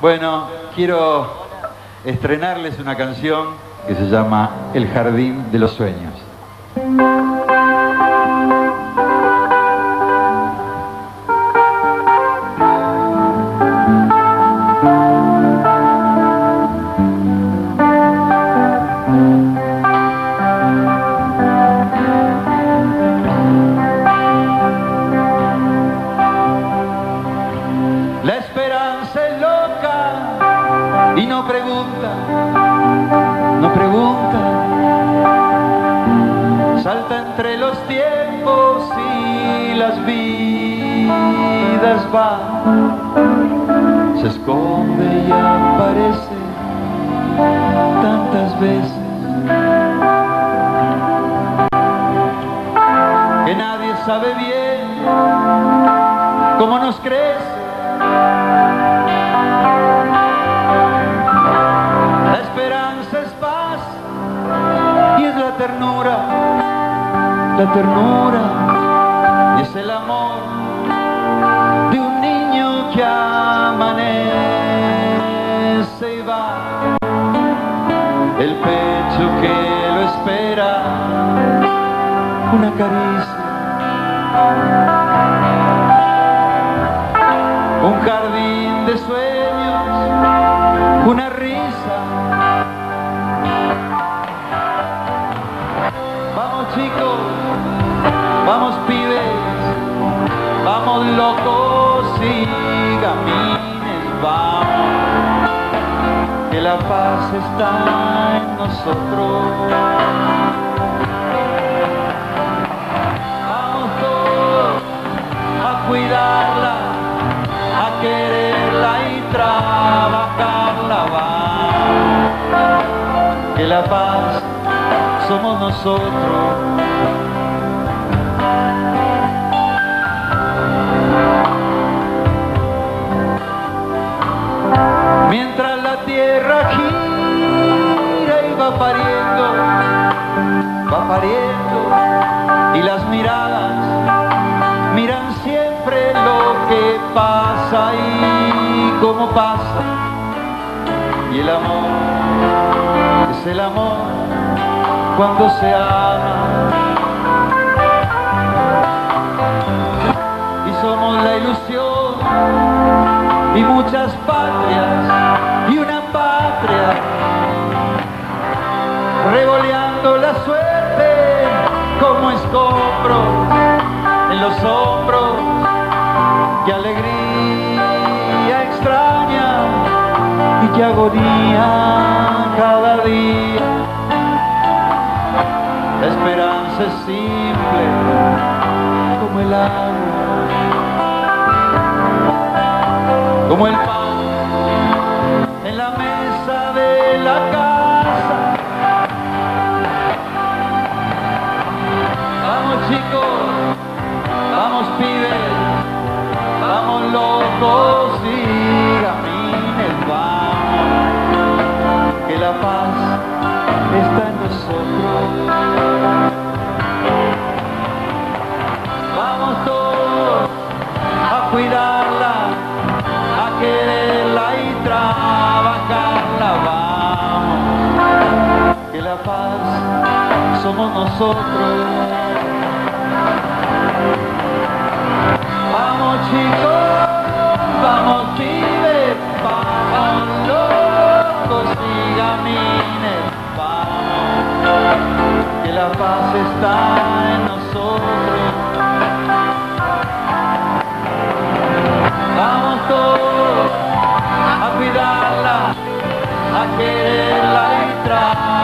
Bueno, quiero estrenarles una canción que se llama El Jardín de los Sueños. Salta entre los tiempos y las vidas va, se esconde y aparece tantas veces que nadie sabe bien cómo nos crece. La esperanza es paz y es la ternura. La ternura es el amor de un niño que amanece y va, el pecho que lo espera, una caricia, un jardín de sueños, una risa. Vamos chicos. Vamos pibes, vamos locos y gamines, vamos, que la paz está en nosotros. Vamos todos a cuidarla, a quererla y trabajarla, vamos, que la paz somos nosotros. Mientras la tierra gira y va pariendo, y las miradas miran siempre lo que pasa y cómo pasa. Y el amor es el amor cuando se ama. Y somos la ilusión y muchas patrias. Revoleando la suerte como escombros en los hombros, qué alegría extraña y qué agonía cada día. La esperanza es simple como el agua, como el pan. Vamos pibes, vamos locos y gamines, vamos, que la paz está en nosotros. Vamos todos a cuidarla, a quererla y trabajarla, vamos, que la paz somos nosotros. Vamos chicos, vamos pibes, vamos locos y gamines, vamos, que la paz está en nosotros. Vamos todos a cuidarla, a quererla y traerla.